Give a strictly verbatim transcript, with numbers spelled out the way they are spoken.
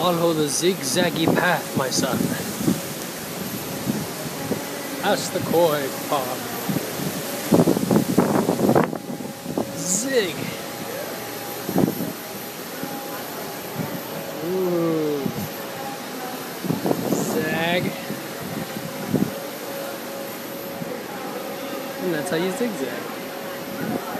Follow the zigzaggy path, my son. Past the koi pond. Zig. Ooh. Zag. And that's how you zigzag.